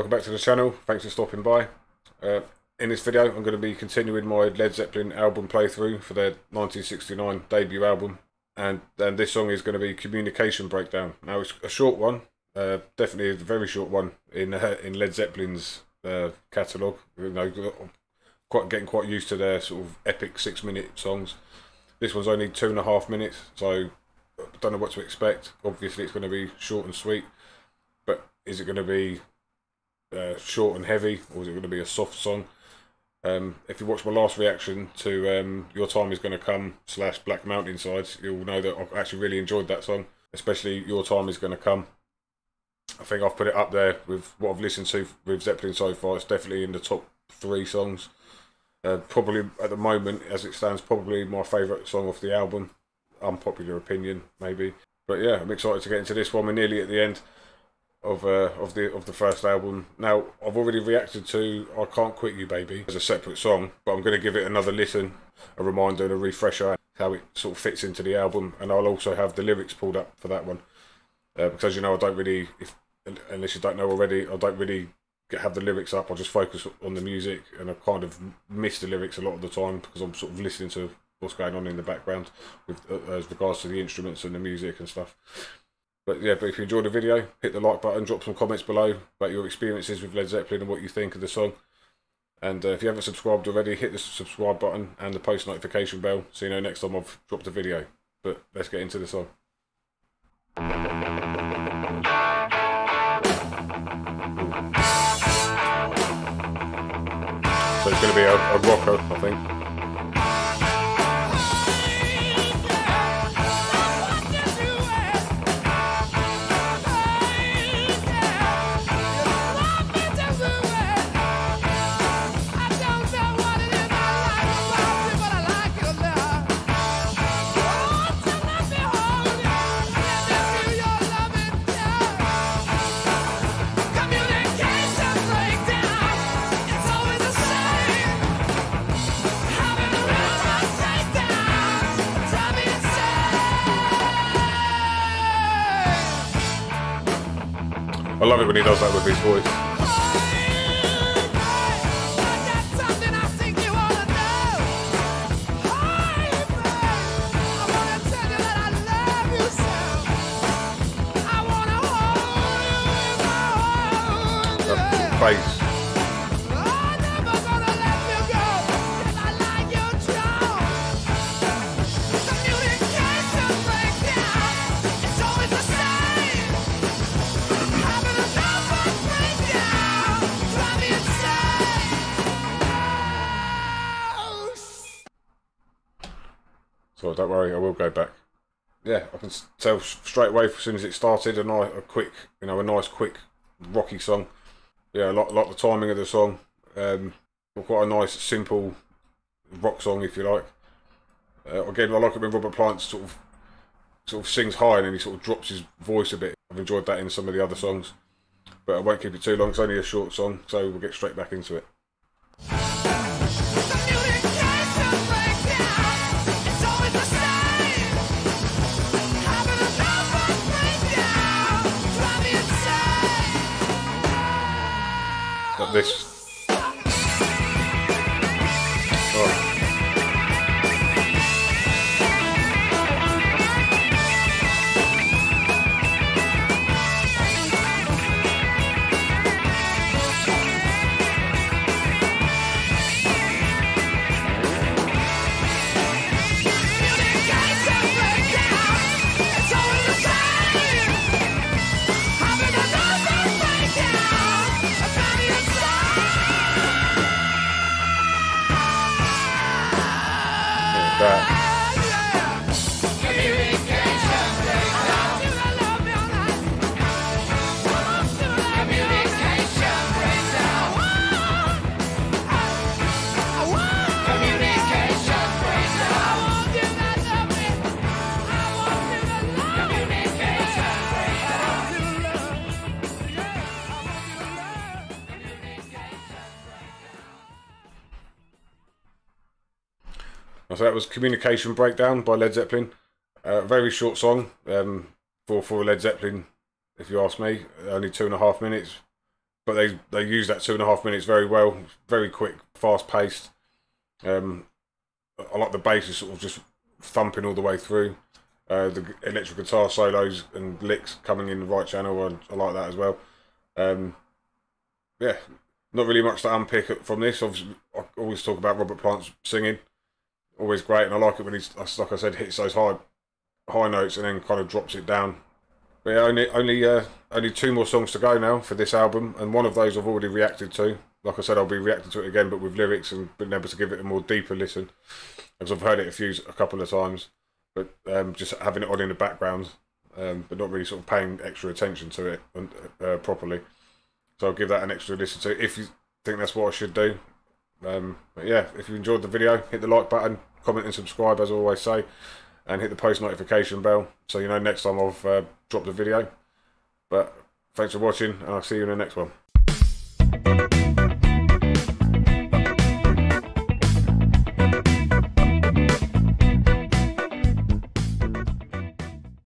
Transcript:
Welcome back to the channel, thanks for stopping by. In this video I'm going to be continuing my Led Zeppelin album playthrough for their 1969 debut album, and this song is going to be Communication Breakdown. Now it's a short one, definitely a very short one in Led Zeppelin's catalogue. You know, getting quite used to their sort of epic 6-minute songs. This one's only 2.5 minutes, so I don't know what to expect. Obviously it's going to be short and sweet, but is it going to be short and heavy, or is it going to be a soft song? If you watch my last reaction to Your Time Is Gonna Come / Black Mountain Sides, you'll know that I've actually really enjoyed that song, especially Your Time Is Gonna Come. I think I've put it up there with what I've listened to with Zeppelin so far. It's definitely in the top 3 songs. Probably at the moment, as it stands, probably my favourite song off the album. Unpopular opinion, maybe. But yeah, I'm excited to get into this one. We're nearly at the end of the first album. Now, I've already reacted to I Can't Quit You Baby as a separate song, but I'm going to give it another listen, a reminder and a refresher, how it sort of fits into the album, and I'll also have the lyrics pulled up for that one, because, you know, I don't really, unless you don't know already, I don't really have the lyrics up. I just focus on the music, and I kind of miss the lyrics a lot of the time because I'm sort of listening to what's going on in the background with as regards to the instruments and the music and stuff. But yeah, but if you enjoyed the video, hit the like button, drop some comments below about your experiences with Led Zeppelin and what you think of the song. And if you haven't subscribed already, hit the subscribe button and the post notification bell so you know next time I've dropped a video. But let's get into the song. So it's going to be a rocker, I think. I love it when he does that with his voice. So don't worry, I will go back. Yeah, I can tell straight away as soon as it started, a nice quick rocky song. Yeah, I like the timing of the song. Quite a nice simple rock song, if you like. Again, I like it when Robert Plant sort of sings high and then he sort of drops his voice a bit. I've enjoyed that in some of the other songs, but I won't keep it too long. It's only a short song, so we'll get straight back into it. This. Oh. So that was Communication Breakdown by Led Zeppelin. Very short song for Led Zeppelin, if you ask me. Only 2.5 minutes. but they used that 2.5 minutes very well. Very quick, fast paced. I like the bass is sort of just thumping all the way through. The electric guitar solos and licks coming in the right channel, I like that as well. Yeah, not really much to unpick from this. Obviously, I always talk about Robert Plant's singing, always great, and I like it when he's, like I said, hits those high notes and then kind of drops it down. But yeah, only two more songs to go now for this album, and one of those I've already reacted to. Like I said, I'll be reacting to it again, but with lyrics, and been able to give it a more deeper listen, because I've heard it a couple of times, but just having it on in the background, but not really sort of paying extra attention to it properly. So I'll give that an extra listen to if you think that's what I should do. But yeah, if you enjoyed the video, hit the like button, comment and subscribe as I always say, and hit the post notification bell so you know next time I've dropped a video. But thanks for watching, and I'll see you in the next one.